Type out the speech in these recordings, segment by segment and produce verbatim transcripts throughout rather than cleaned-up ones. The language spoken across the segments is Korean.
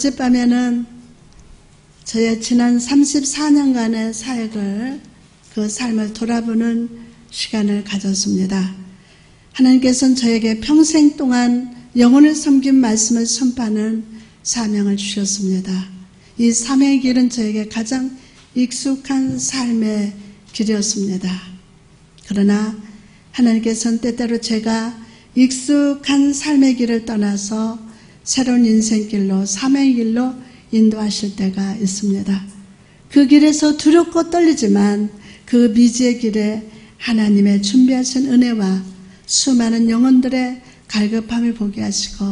어젯밤에는 저의 지난 삼십사 년간의 사역을, 그 삶을 돌아보는 시간을 가졌습니다. 하나님께서는 저에게 평생 동안 영혼을 섬긴 말씀을 선포하는 사명을 주셨습니다. 이 사명의 길은 저에게 가장 익숙한 삶의 길이었습니다. 그러나 하나님께서는 때때로 제가 익숙한 삶의 길을 떠나서 새로운 인생길로, 사명의 길로 인도하실 때가 있습니다. 그 길에서 두렵고 떨리지만 그 미지의 길에 하나님의 준비하신 은혜와 수많은 영혼들의 갈급함을 보게 하시고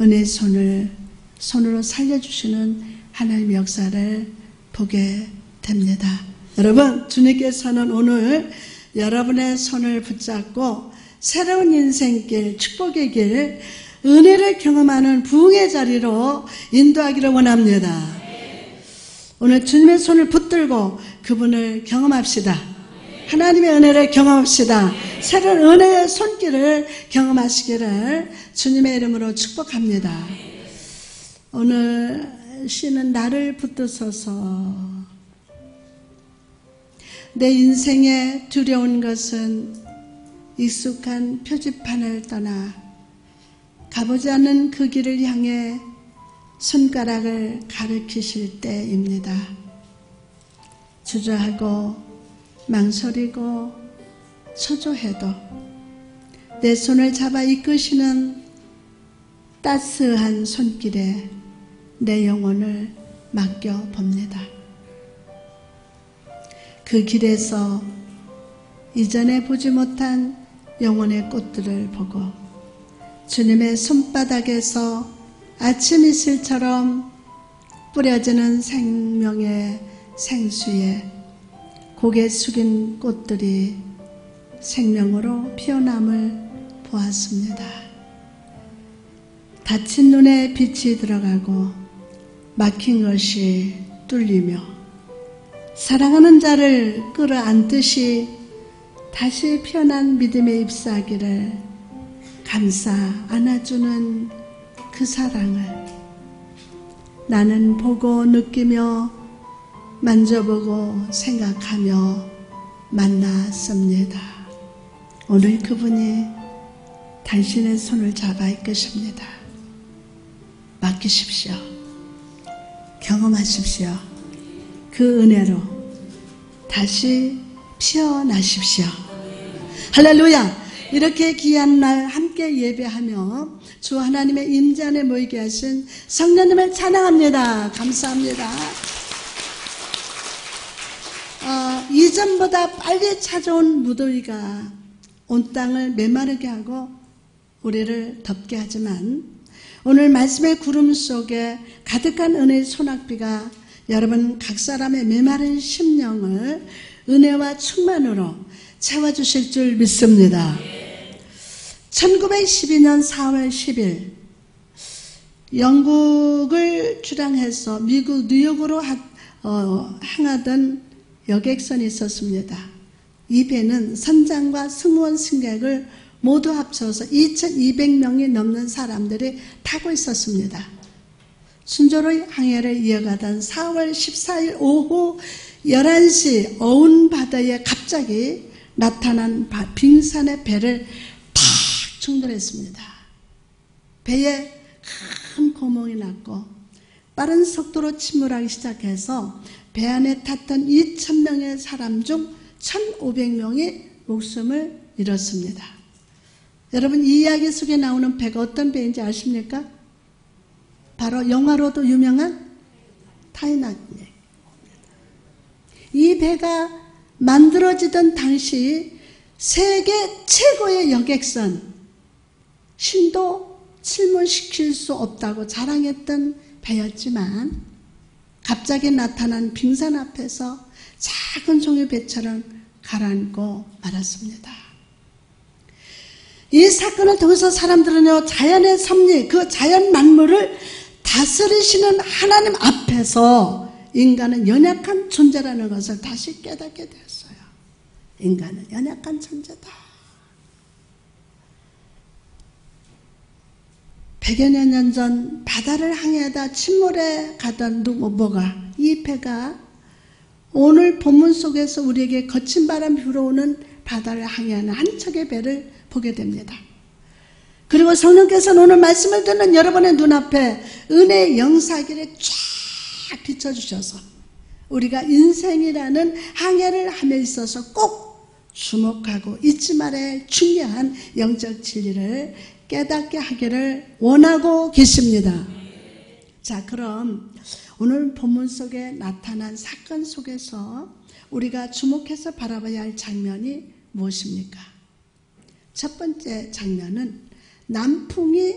은혜의 손을, 손으로 살려주시는 하나님의 역사를 보게 됩니다. 여러분, 주님께서는 오늘 여러분의 손을 붙잡고 새로운 인생길, 축복의 길, 은혜를 경험하는 부흥의 자리로 인도하기를 원합니다. 오늘 주님의 손을 붙들고 그분을 경험합시다. 하나님의 은혜를 경험합시다. 새로운 은혜의 손길을 경험하시기를 주님의 이름으로 축복합니다. 오늘 시는 나를 붙드소서. 내 인생에 두려운 것은 익숙한 표지판을 떠나 가보지 않은 그 길을 향해 손가락을 가리키실 때입니다. 주저하고 망설이고 초조해도 내 손을 잡아 이끄시는 따스한 손길에 내 영혼을 맡겨봅니다. 그 길에서 이전에 보지 못한 영혼의 꽃들을 보고 주님의 손바닥에서 아침 이슬처럼 뿌려지는 생명의 생수에 고개 숙인 꽃들이 생명으로 피어남을 보았습니다. 닫힌 눈에 빛이 들어가고 막힌 것이 뚫리며 사랑하는 자를 끌어안듯이 다시 피어난 믿음의 잎사귀를 감싸 안아주는 그 사랑을 나는 보고 느끼며 만져보고 생각하며 만났습니다. 오늘 그분이 당신의 손을 잡아 이끄십니다. 맡기십시오. 경험하십시오. 그 은혜로 다시 피어나십시오. 할렐루야! 이렇게 귀한 날 함께 예배하며 주 하나님의 임재 안에 모이게 하신 성령님을 찬양합니다. 감사합니다. 어, 이전보다 빨리 찾아온 무더위가 온 땅을 메마르게 하고 우리를 덥게 하지만 오늘 말씀의 구름 속에 가득한 은혜의 소낙비가 여러분 각 사람의 메마른 심령을 은혜와 충만으로 채워주실 줄 믿습니다. 천구백십이 년 사월 십 일 영국을 출항해서 미국 뉴욕으로 하, 어, 항하던 여객선이 있었습니다. 이 배는 선장과 승무원 승객을 모두 합쳐서 이천이백 명이 넘는 사람들이 타고 있었습니다. 순조로이 항해를 이어가던 사월 십사 일 오후 열한 시 어운 바다에 갑자기 나타난 바, 빙산의 배를 탁 충돌했습니다. 배에 큰 구멍이 났고 빠른 속도로 침몰하기 시작해서 배 안에 탔던 이천 명의 사람 중 천오백 명이 목숨을 잃었습니다. 여러분, 이 이야기 속에 나오는 배가 어떤 배인지 아십니까? 바로 영화로도 유명한 타이타닉. 이 배가 만들어지던 당시 세계 최고의 여객선, 신도 침몰시킬 수 없다고 자랑했던 배였지만 갑자기 나타난 빙산 앞에서 작은 종이배처럼 가라앉고 말았습니다. 이 사건을 통해서 사람들은요, 자연의 섭리, 그 자연 만물을 다스리시는 하나님 앞에서 인간은 연약한 존재라는 것을 다시 깨닫게 되었어요. 인간은 연약한 존재다. 백여여 년 전 바다를 항해하다 침몰해 가던 노모가 이 배가 오늘 본문 속에서 우리에게 거친 바람이 불어오는 바다를 항해하는 한 척의 배를 보게 됩니다. 그리고 성령께서는 오늘 말씀을 듣는 여러분의 눈앞에 은혜의 영사기를 쫙 비춰주셔서 우리가 인생이라는 항해를 함에 있어서 꼭 주목하고 잊지 말아야 할 중요한 영적 진리를 깨닫게 하기를 원하고 계십니다. 자, 그럼 오늘 본문 속에 나타난 사건 속에서 우리가 주목해서 바라봐야 할 장면이 무엇입니까? 첫 번째 장면은 남풍이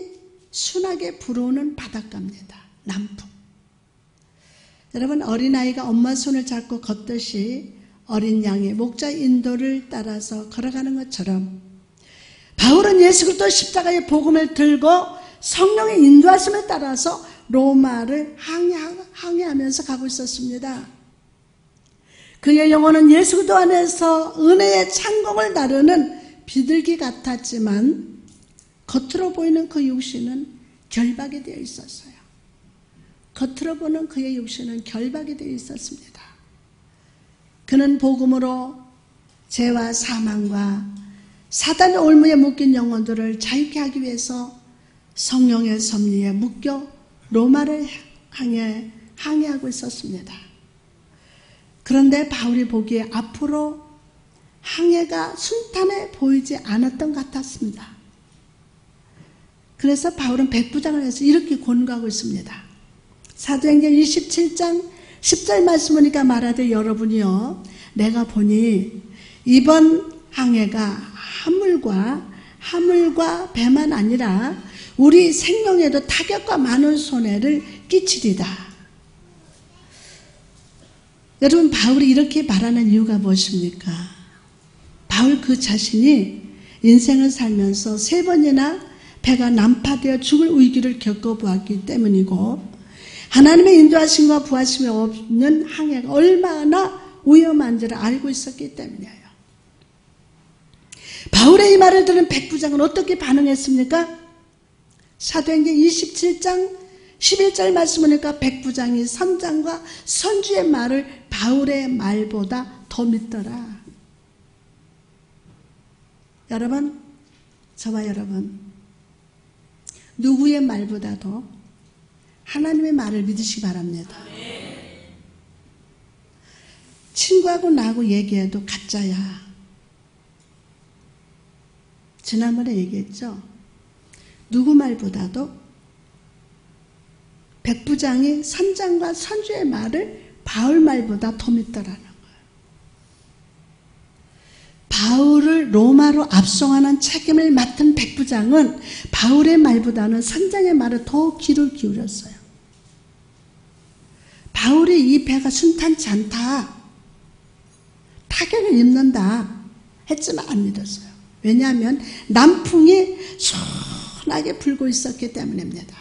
순하게 불어오는 바닷가입니다. 남풍. 여러분, 어린아이가 엄마 손을 잡고 걷듯이 어린 양의 목자 인도를 따라서 걸어가는 것처럼 바울은 예수 그리스도 십자가의 복음을 들고 성령의 인도하심을 따라서 로마를 항해하면서 가고 있었습니다. 그의 영혼은 예수 그리스도 안에서 은혜의 창공을 나르는 비둘기 같았지만 겉으로 보이는 그 육신은 결박이 되어 있었어요. 겉으로 보는 그의 육신은 결박이 되어 있었습니다. 그는 복음으로 죄와 사망과 사단의 올무에 묶인 영혼들을 자유케 하기 위해서 성령의 섭리에 묶여 로마를 향해 항해하고 있었습니다. 그런데 바울이 보기에 앞으로 항해가 순탄해 보이지 않았던 것 같았습니다. 그래서 바울은 백부장을 해서 이렇게 권고하고 있습니다. 사도행전 이십칠 장 십 절 말씀이니까 말하되 여러분이요, 내가 보니 이번 항해가 하물과 하물과 배만 아니라 우리 생명에도 타격과 많은 손해를 끼치리다. 여러분, 바울이 이렇게 말하는 이유가 무엇입니까? 바울 그 자신이 인생을 살면서 세 번이나 배가 난파되어 죽을 위기를 겪어보았기 때문이고 하나님의 인도하심과 부하심이 없는 항해가 얼마나 위험한지를 알고 있었기 때문이에요. 바울의 이 말을 들은 백부장은 어떻게 반응했습니까? 사도행전 이십칠 장 십일 절 말씀이니까 백부장이 선장과 선주의 말을 바울의 말보다 더 믿더라. 여러분, 저와 여러분, 누구의 말보다도 하나님의 말을 믿으시기 바랍니다. 친구하고 나하고 얘기해도 가짜야. 지난번에 얘기했죠. 누구 말보다도 백부장이 선장과 선주의 말을 바울 말보다 더 믿더라는 거예요. 바울을 로마로 압송하는 책임을 맡은 백부장은 바울의 말보다는 선장의 말을 더 귀를 기울였어요. 바울이 이 배가 순탄치 않다, 타격을 입는다 했지만 안 믿었어요. 왜냐하면 남풍이 순하게 불고 있었기 때문입니다.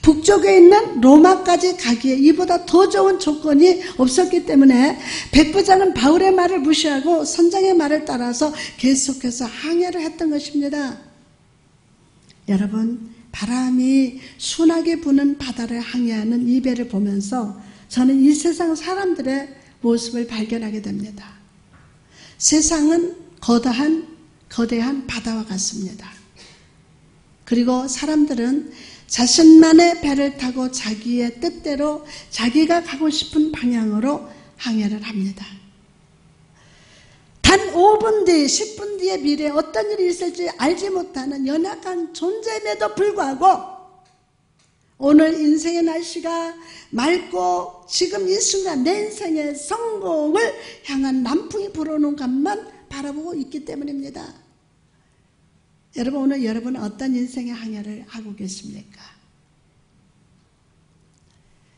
북쪽에 있는 로마까지 가기에 이보다 더 좋은 조건이 없었기 때문에 백부장은 바울의 말을 무시하고 선장의 말을 따라서 계속해서 항해를 했던 것입니다. 여러분, 바람이 순하게 부는 바다를 항해하는 이 배를 보면서 저는 이 세상 사람들의 모습을 발견하게 됩니다. 세상은 거대한, 거대한 바다와 같습니다. 그리고 사람들은 자신만의 배를 타고 자기의 뜻대로 자기가 가고 싶은 방향으로 항해를 합니다. 단 오 분 뒤, 십 분 뒤의 미래에 어떤 일이 있을지 알지 못하는 연약한 존재임에도 불구하고 오늘 인생의 날씨가 맑고 지금 이 순간 내 인생의 성공을 향한 남풍이 불어오는 것만 바라보고 있기 때문입니다. 여러분, 오늘 여러분은 어떤 인생의 항해를 하고 계십니까?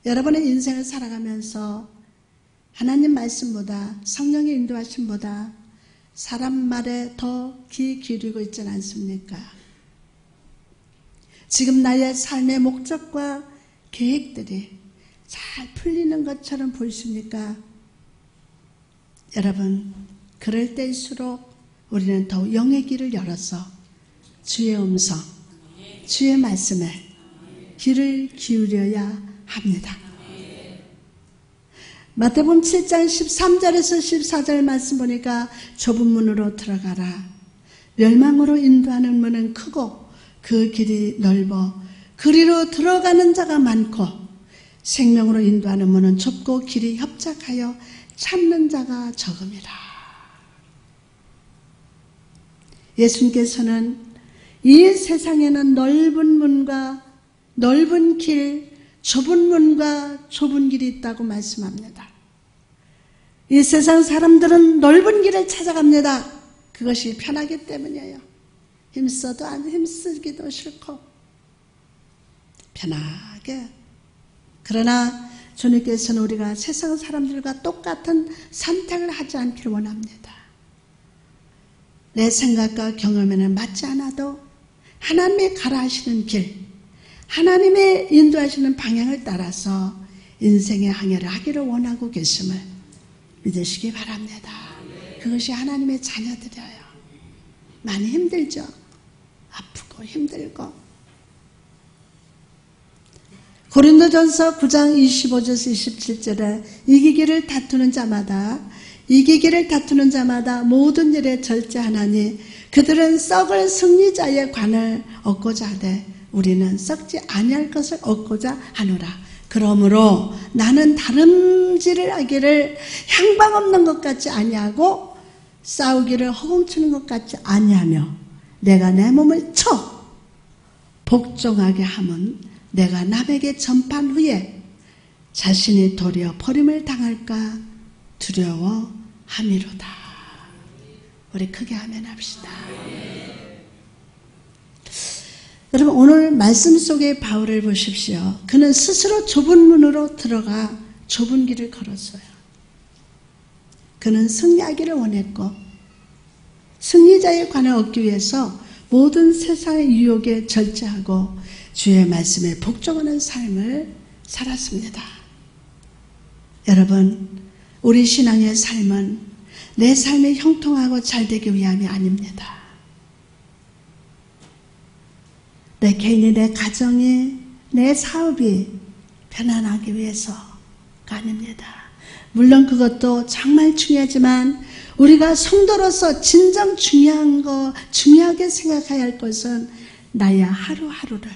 여러분의 인생을 살아가면서 하나님 말씀보다, 성령의 인도하심보다 사람 말에 더 귀 기울이고 있지는 않습니까? 지금 나의 삶의 목적과 계획들이 잘 풀리는 것처럼 보이십니까? 여러분, 그럴 때일수록 우리는 더욱 영의 길을 열어서 주의 음성, 주의 말씀에 귀를 기울여야 합니다. 마태복음 칠 장 십삼 절에서 십사 절 말씀 보니까 좁은 문으로 들어가라. 멸망으로 인도하는 문은 크고 그 길이 넓어 그리로 들어가는 자가 많고 생명으로 인도하는 문은 좁고 길이 협착하여 찾는 자가 적음이라. 예수님께서는 이 세상에는 넓은 문과 넓은 길, 좁은 문과 좁은 길이 있다고 말씀합니다. 이 세상 사람들은 넓은 길을 찾아갑니다. 그것이 편하기 때문이에요. 힘써도 안 힘쓰기도 싫고 편하게. 그러나 주님께서는 우리가 세상 사람들과 똑같은 선택을 하지 않기를 원합니다. 내 생각과 경험에는 맞지 않아도 하나님이 가라 하시는 길, 하나님의 인도하시는 방향을 따라서 인생의 항해를 하기를 원하고 계심을 믿으시기 바랍니다. 그것이 하나님의 자녀들이에요. 많이 힘들죠. 아프고 힘들고. 고린도전서 구 장 이십오 절에서 이십칠 절에 이기기를 다투는 자마다 이기기를 다투는 자마다 모든 일에 절제하나니 그들은 썩을 승리자의 관을 얻고자 하되 우리는 썩지 아니할 것을 얻고자 하노라. 그러므로 나는 다름질을 하기를 향방 없는 것 같지 아니하고 싸우기를 허공치는 것 같지 아니하며 내가 내 몸을 쳐 복종하게 함은 내가 남에게 전판 후에 자신이 도리어 버림을 당할까 두려워함이로다. 우리 크게 아멘합시다. 여러분, 오늘 말씀 속의 바울을 보십시오. 그는 스스로 좁은 문으로 들어가 좁은 길을 걸었어요. 그는 승리하기를 원했고 승리자의 관을 얻기 위해서 모든 세상의 유혹에 절제하고 주의 말씀에 복종하는 삶을 살았습니다. 여러분, 우리 신앙의 삶은 내 삶이 형통하고 잘되기 위함이 아닙니다. 내 개인이, 내 가정이, 내 사업이 편안하기 위해서가 아닙니다. 물론 그것도 정말 중요하지만 우리가 성도로서 진정 중요한 거, 중요하게 생각해야 할 것은 나의 하루하루를,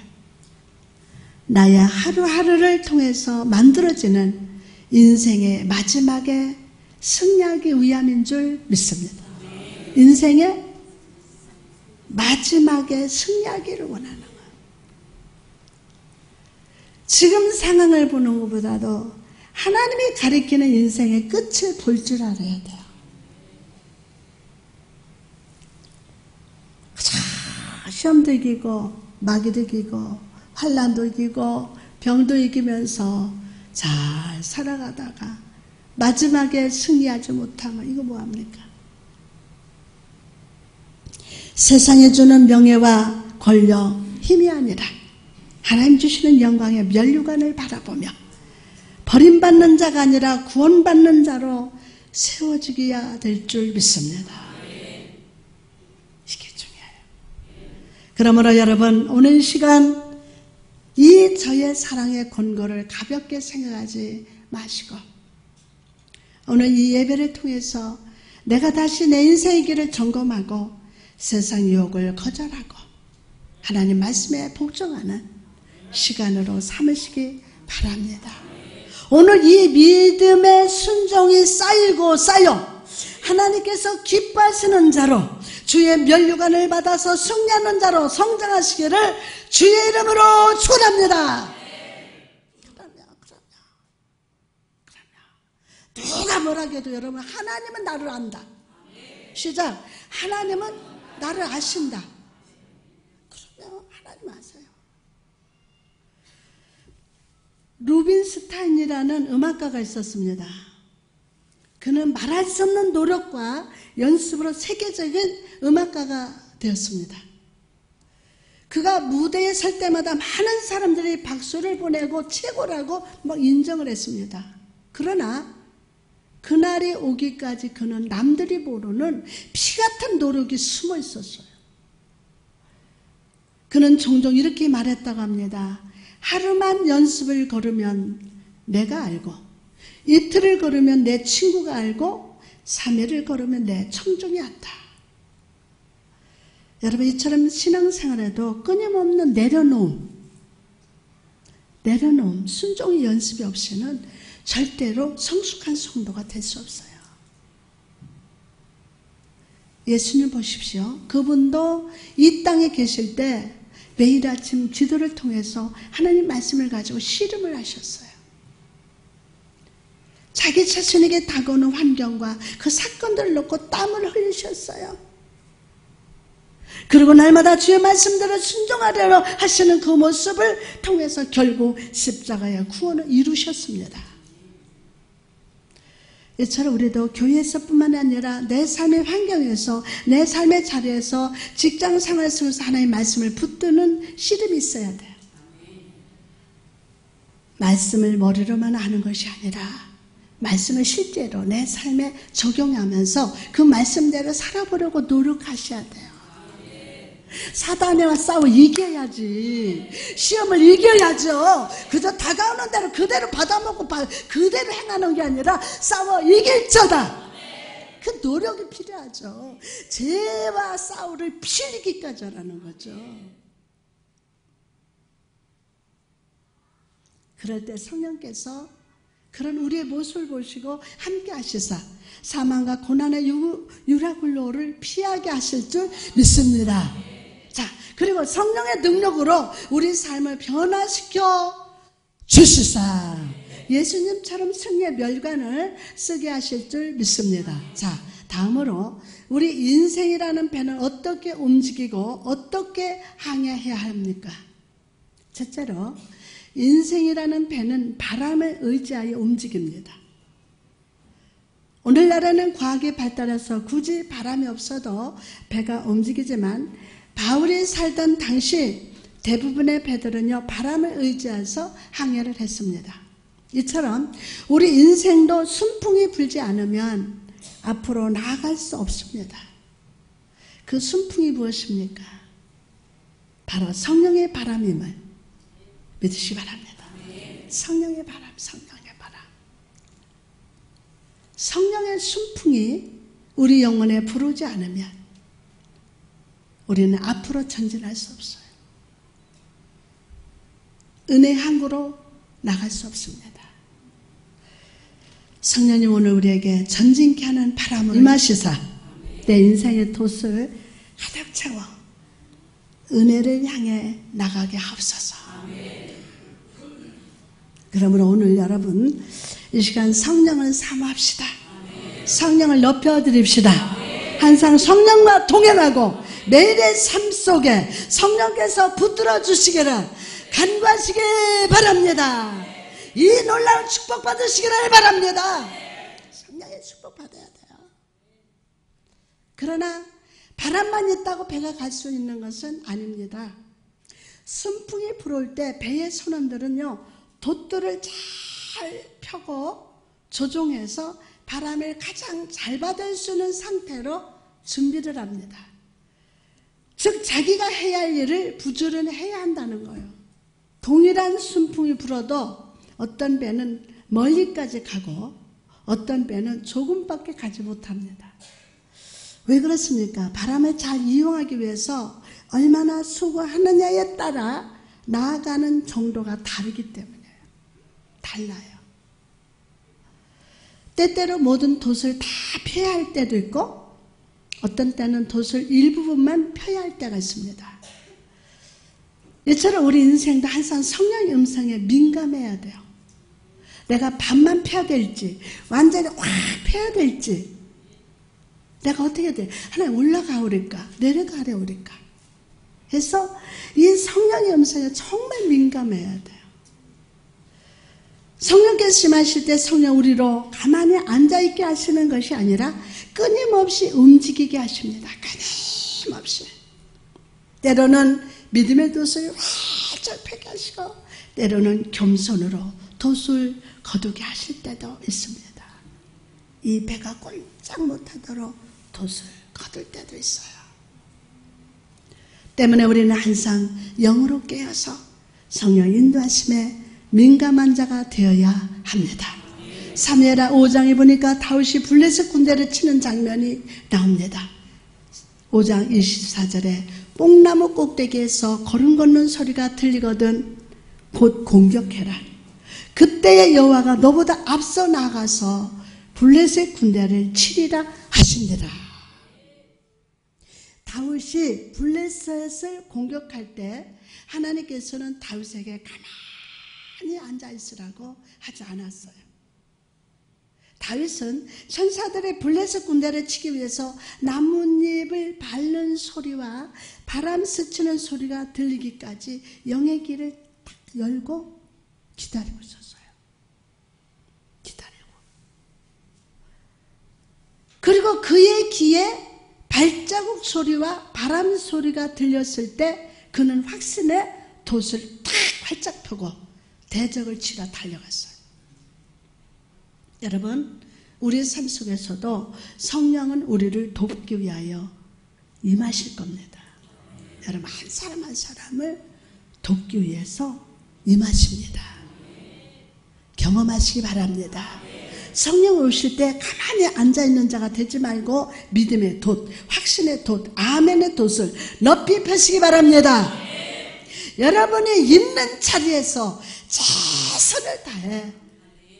나의 하루하루를 통해서 만들어지는 인생의 마지막에 승리하기 위함인 줄 믿습니다. 인생의 마지막에 승리하기를 원하는 거예요. 지금 상황을 보는 것보다도 하나님이 가리키는 인생의 끝을 볼 줄 알아야 돼요. 시험도 이기고 마귀도 이기고 환난도 이기고 병도 이기면서 잘 살아가다가 마지막에 승리하지 못하면 이거 뭐합니까? 세상에 주는 명예와 권력, 힘이 아니라 하나님 주시는 영광의 면류관을 바라보며 버림받는 자가 아니라 구원받는 자로 세워지게 될 줄 믿습니다. 이게 중요해요. 그러므로 여러분, 오늘 시간 이 저의 사랑의 권고를 가볍게 생각하지 마시고 오늘 이 예배를 통해서 내가 다시 내 인생의 길을 점검하고 세상 유혹을 거절하고 하나님 말씀에 복종하는 시간으로 삼으시기 바랍니다. 오늘 이 믿음의 순종이 쌓이고 쌓여 하나님께서 기뻐하시는 자로 주의 면류관을 받아서 승리하는 자로 성장하시기를 주의 이름으로 축원합니다. 그럼요, 그럼요, 그럼요. 누가 뭐라 해도 여러분, 하나님은 나를 안다. 시작. 하나님은 나를 아신다. 그러면 하나님 아세요. 루빈스타인이라는 음악가가 있었습니다. 그는 말할 수 없는 노력과 연습으로 세계적인 음악가가 되었습니다. 그가 무대에 설 때마다 많은 사람들이 박수를 보내고 최고라고 막 인정을 했습니다. 그러나 그날이 오기까지 그는 남들이 모르는 피같은 노력이 숨어 있었어요. 그는 종종 이렇게 말했다고 합니다. 하루만 연습을 걸으면 내가 알고, 이틀을 걸으면 내 친구가 알고, 삼 일을 걸으면 내 청중이 안다. 여러분, 이처럼 신앙생활에도 끊임없는 내려놓음, 내려놓음, 순종의 연습이 없이는 절대로 성숙한 성도가 될 수 없어요. 예수님 보십시오. 그분도 이 땅에 계실 때 매일 아침 기도를 통해서 하나님 말씀을 가지고 씨름을 하셨어요. 자기 자신에게 다가오는 환경과 그 사건들을 놓고 땀을 흘리셨어요. 그리고 날마다 주의 말씀대로 순종하려 하시는 그 모습을 통해서 결국 십자가의 구원을 이루셨습니다. 이처럼 우리도 교회에서뿐만 아니라 내 삶의 환경에서, 내 삶의 자리에서, 직장 생활 속에서 하나님의 말씀을 붙드는 씨름이 있어야 돼요. 말씀을 머리로만 아는 것이 아니라 말씀을 실제로 내 삶에 적용하면서 그 말씀대로 살아보려고 노력하셔야 돼요. 사단과 싸워 이겨야지, 시험을 이겨야죠. 그저 다가오는 대로 그대로 받아먹고 그대로 행하는 게 아니라 싸워 이길 자다, 그 노력이 필요하죠. 죄와 싸우를 필기까지 하라는 거죠. 그럴 때 성령께서 그런 우리의 모습을 보시고 함께 하시사 사망과 고난의 유라굴로를 피하게 하실 줄 믿습니다. 자, 그리고 성령의 능력으로 우리 삶을 변화시켜 주시사 예수님처럼 승리의 멸관을 쓰게 하실 줄 믿습니다. 자, 다음으로 우리 인생이라는 배는 어떻게 움직이고 어떻게 항해해야 합니까? 첫째로, 인생이라는 배는 바람을 의지하여 움직입니다. 오늘날에는 과학이 발달해서 굳이 바람이 없어도 배가 움직이지만, 바울이 살던 당시 대부분의 배들은요, 바람을 의지해서 항해를 했습니다. 이처럼 우리 인생도 순풍이 불지 않으면 앞으로 나아갈 수 없습니다. 그 순풍이 무엇입니까? 바로 성령의 바람임을 믿으시기 바랍니다. 성령의 바람, 성령의 바람. 성령의 순풍이 우리 영혼에 부르지 않으면 우리는 앞으로 전진할 수 없어요. 은혜 항구로 나갈 수 없습니다. 성령님 오늘 우리에게 전진케 하는 바람을 임하시사 내 인생의 돛을 가득 채워 은혜를 향해 나가게 하옵소서. 그러므로 오늘 여러분 이 시간 성령을 사모합시다. 성령을 높여드립시다. 항상 성령과 동행하고 매일의 삶 속에 성령께서 붙들어 주시기를 간구하시길 바랍니다. 이 놀라운 축복 받으시기를 바랍니다. 성령의 축복 받아야 돼요. 그러나 바람만 있다고 배가 갈 수 있는 것은 아닙니다. 순풍이 불어올 때 배의 선원들은요, 돛들을 잘 펴고 조종해서 바람을 가장 잘 받을 수 있는 상태로 준비를 합니다. 즉, 자기가 해야 할 일을 부지런히 해야 한다는 거예요. 동일한 순풍이 불어도 어떤 배는 멀리까지 가고 어떤 배는 조금밖에 가지 못합니다. 왜 그렇습니까? 바람을 잘 이용하기 위해서 얼마나 수고하느냐에 따라 나아가는 정도가 다르기 때문이에요. 달라요. 때때로 모든 돛을 다 펴야 할 때도 있고, 어떤 때는 돛을 일부분만 펴야 할 때가 있습니다. 이처럼 우리 인생도 항상 성령의 음성에 민감해야 돼요. 내가 반만 펴야 될지, 완전히 확 펴야 될지, 내가 어떻게 해야 돼? 하나님 올라가오리까? 내려가오리까? 해서 이 성령의 음성에 정말 민감해야 돼요. 성령께서 심하실 때 성령 우리로 가만히 앉아있게 하시는 것이 아니라 끊임없이 움직이게 하십니다. 끊임없이. 때로는 믿음의 돛을 활짝 펴게 하시고, 때로는 겸손으로 돛을 거두게 하실 때도 있습니다. 이 배가 꼼짝 못하도록 돛을 거둘 때도 있어요. 때문에 우리는 항상 영으로 깨어서 성령 인도하심에 민감한 자가 되어야 합니다. 사무엘하 오 장에 보니까 다윗이 블레셋 군대를 치는 장면이 나옵니다. 오 장 이십사 절에 뽕나무 꼭대기에서 걸음 걷는 소리가 들리거든 곧 공격해라. 그때의 여호와가 너보다 앞서 나가서 블레셋 군대를 치리라 하신대라. 다윗이 블레셋을 공격할 때 하나님께서는 다윗에게 가만히 앉아있으라고 하지 않았어요. 다윗은 천사들의 블레셋 군대를 치기 위해서 나뭇잎을 밟는 소리와 바람 스치는 소리가 들리기까지 영의 길을 딱 열고 기다리고 있었어요. 기다리고. 그리고 그의 귀에 발자국 소리와 바람 소리가 들렸을 때 그는 확신에 돛을 탁 활짝 펴고 대적을 치러 달려갔어요. 여러분, 우리의 삶 속에서도 성령은 우리를 돕기 위하여 임하실 겁니다. 여러분, 한 사람 한 사람을 돕기 위해서 임하십니다. 경험하시기 바랍니다. 성령 오실 때 가만히 앉아있는 자가 되지 말고 믿음의 돛, 확신의 돛, 아멘의 돛을 높이 펴시기 바랍니다. 여러분이 있는 자리에서 최선을 다해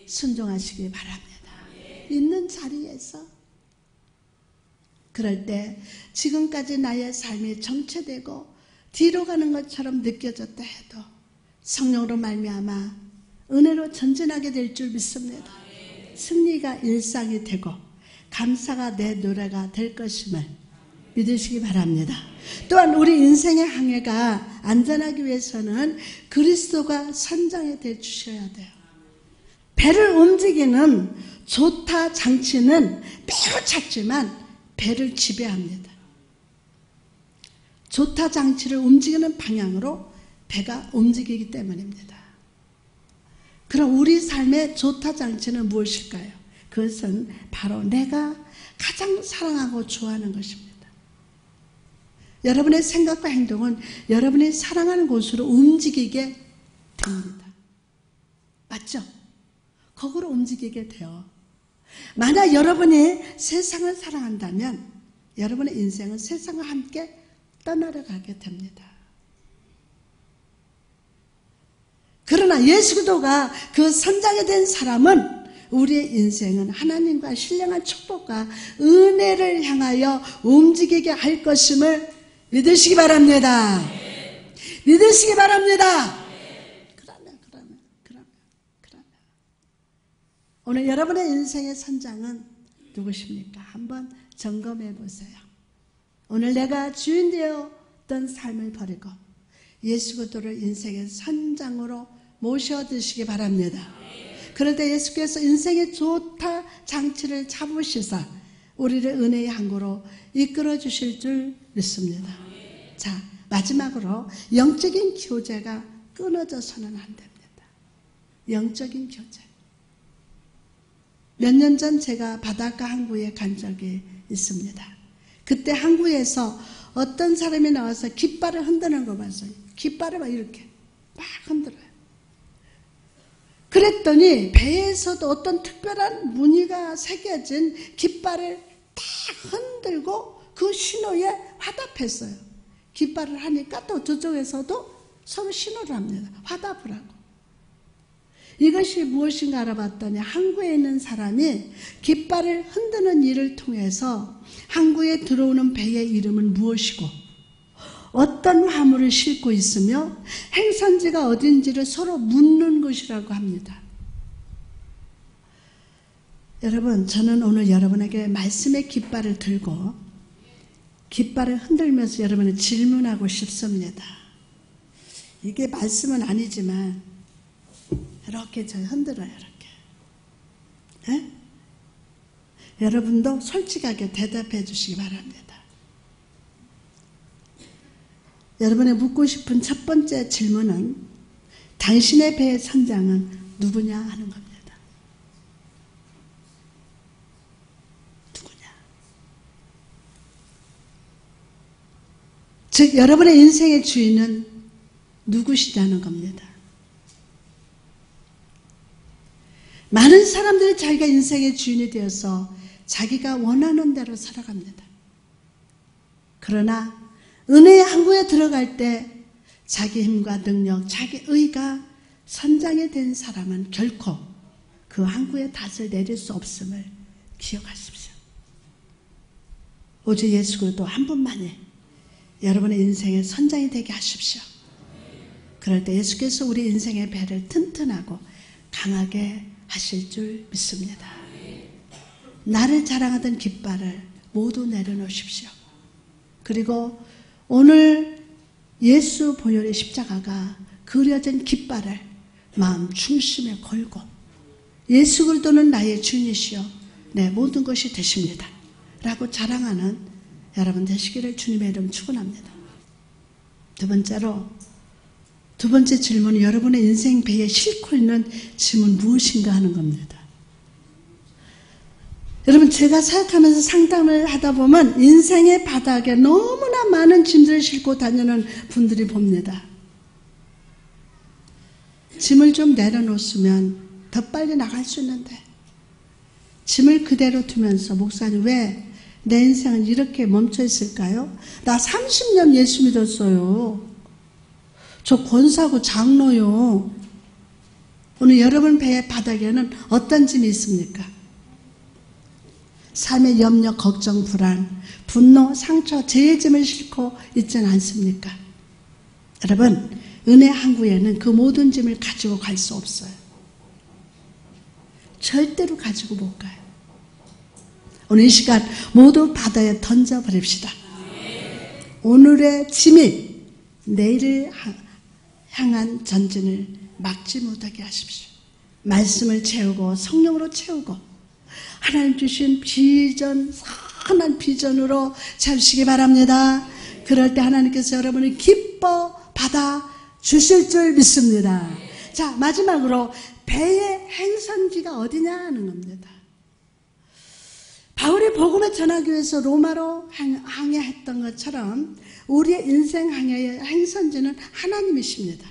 순종하시기 바랍니다. 있는 자리에서. 그럴 때 지금까지 나의 삶이 정체되고 뒤로 가는 것처럼 느껴졌다 해도 성령으로 말미암아 은혜로 전진하게 될 줄 믿습니다. 승리가 일상이 되고 감사가 내 노래가 될 것임을 믿으시기 바랍니다. 또한 우리 인생의 항해가 안전하기 위해서는 그리스도가 선장이 돼 주셔야 돼요. 배를 움직이는 조타 장치는 매우 작지만 배를 지배합니다. 조타 장치를 움직이는 방향으로 배가 움직이기 때문입니다. 그럼 우리 삶의 조타 장치는 무엇일까요? 그것은 바로 내가 가장 사랑하고 좋아하는 것입니다. 여러분의 생각과 행동은 여러분이 사랑하는 곳으로 움직이게 됩니다. 맞죠? 거꾸로 움직이게 돼요. 만약 여러분이 세상을 사랑한다면 여러분의 인생은 세상과 함께 떠나려가게 됩니다. 그러나 예수 그리스도가 그 선장이 된 사람은 우리의 인생은 하나님과 신령한 축복과 은혜를 향하여 움직이게 할 것임을 믿으시기 바랍니다. 믿으시기 바랍니다. 오늘 여러분의 인생의 선장은 누구십니까? 한번 점검해 보세요. 오늘 내가 주인 되었던 삶을 버리고 예수 그리스도를 인생의 선장으로 모셔드시기 바랍니다. 그럴 때 예수께서 인생의 좋다 장치를 잡으시사 우리를 은혜의 항구로 이끌어 주실 줄 믿습니다. 자, 마지막으로 영적인 교제가 끊어져서는 안 됩니다. 영적인 교제. 몇 년 전 제가 바닷가 항구에 간 적이 있습니다. 그때 항구에서 어떤 사람이 나와서 깃발을 흔드는 걸 봤어요. 깃발을 막 이렇게 막 흔들어요. 그랬더니 배에서도 어떤 특별한 무늬가 새겨진 깃발을 딱 흔들고 그 신호에 화답했어요. 깃발을 하니까 또 저쪽에서도 서로 신호를 합니다. 화답을 하고. 이것이 무엇인가 알아봤더니 항구에 있는 사람이 깃발을 흔드는 일을 통해서 항구에 들어오는 배의 이름은 무엇이고 어떤 화물을 싣고 있으며 행선지가 어딘지를 서로 묻는 것이라고 합니다. 여러분, 저는 오늘 여러분에게 말씀의 깃발을 들고 깃발을 흔들면서 여러분을 질문하고 싶습니다. 이게 말씀은 아니지만 이렇게 잘 흔들어요. 이렇게. 에? 여러분도 솔직하게 대답해 주시기 바랍니다. 여러분의 묻고 싶은 첫 번째 질문은 당신의 배의 선장은 누구냐 하는 겁니다. 누구냐. 즉 여러분의 인생의 주인은 누구시라는 겁니다. 많은 사람들이 자기가 인생의 주인이 되어서 자기가 원하는 대로 살아갑니다. 그러나 은혜의 항구에 들어갈 때 자기 힘과 능력, 자기 의가 선장이 된 사람은 결코 그 항구에 닷을 내릴 수 없음을 기억하십시오. 오직 예수 그리스도 한 분만이 여러분의 인생의 선장이 되게 하십시오. 그럴 때 예수께서 우리 인생의 배를 튼튼하고 강하게 하실 줄 믿습니다. 나를 자랑하던 깃발을 모두 내려놓으십시오. 그리고 오늘 예수 보혈의 십자가가 그려진 깃발을 마음 중심에 걸고 예수 그리스도는 나의 주인이시여 내 모든 것이 되십니다 라고 자랑하는 여러분 되시기를 주님의 이름 축원합니다. 두 번째로 두 번째 질문은 여러분의 인생 배에 싣고 있는 짐은 무엇인가 하는 겁니다. 여러분 제가 사역하면서 상담을 하다 보면 인생의 바닥에 너무나 많은 짐들을 싣고 다니는 분들이 봅니다. 짐을 좀 내려놓으면 더 빨리 나갈 수 있는데 짐을 그대로 두면서 목사님 왜 내 인생은 이렇게 멈춰 있을까요? 나 삼십 년 예수 믿었어요. 저 권사고 장로요. 오늘 여러분 배의 바닥에는 어떤 짐이 있습니까? 삶의 염려, 걱정, 불안, 분노, 상처, 죄의 짐을 싣고 있지는 않습니까? 여러분 은혜 항구에는 그 모든 짐을 가지고 갈 수 없어요. 절대로 가지고 못 가요. 오늘 이 시간 모두 바다에 던져버립시다. 오늘의 짐이 내일을 향한 전진을 막지 못하게 하십시오. 말씀을 채우고 성령으로 채우고 하나님 주신 비전, 선한 비전으로 채우시기 바랍니다. 그럴 때 하나님께서 여러분을 기뻐 받아 주실 줄 믿습니다. 자, 마지막으로 배의 행선지가 어디냐 하는 겁니다. 바울이 복음을 전하기 위해서 로마로 항해했던 것처럼 우리의 인생 항해의 행선지는 하나님이십니다.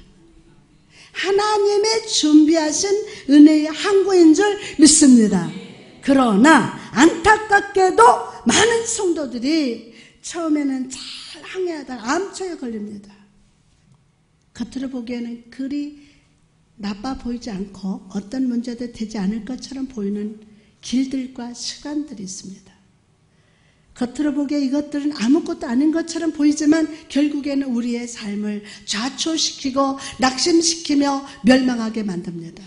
하나님의 준비하신 은혜의 항구인 줄 믿습니다. 그러나 안타깝게도 많은 성도들이 처음에는 잘 항해하다가 암초에 걸립니다. 겉으로 보기에는 그리 나빠 보이지 않고 어떤 문제도 되지 않을 것처럼 보이는 길들과 시간들이 있습니다. 겉으로 보기에 이것들은 아무것도 아닌 것처럼 보이지만 결국에는 우리의 삶을 좌초시키고 낙심시키며 멸망하게 만듭니다.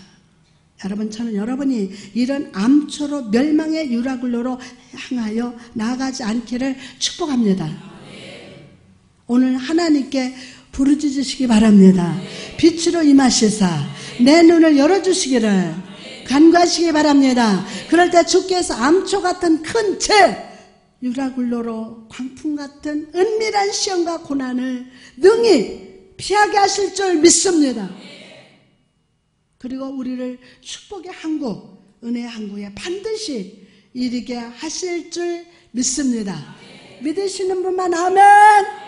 여러분 저는 여러분이 이런 암초로 멸망의 유라굴로로 향하여 나아가지 않기를 축복합니다. 오늘 하나님께 부르짖으시기 바랍니다. 빛으로 임하시사 내 눈을 열어주시기를 간구하시기 바랍니다. 그럴 때 주께서 암초 같은 큰 채 유라굴로로 광풍 같은 은밀한 시험과 고난을 능히 피하게 하실 줄 믿습니다. 그리고 우리를 축복의 항구, 은혜의 항구에 반드시 이르게 하실 줄 믿습니다. 믿으시는 분만 아멘!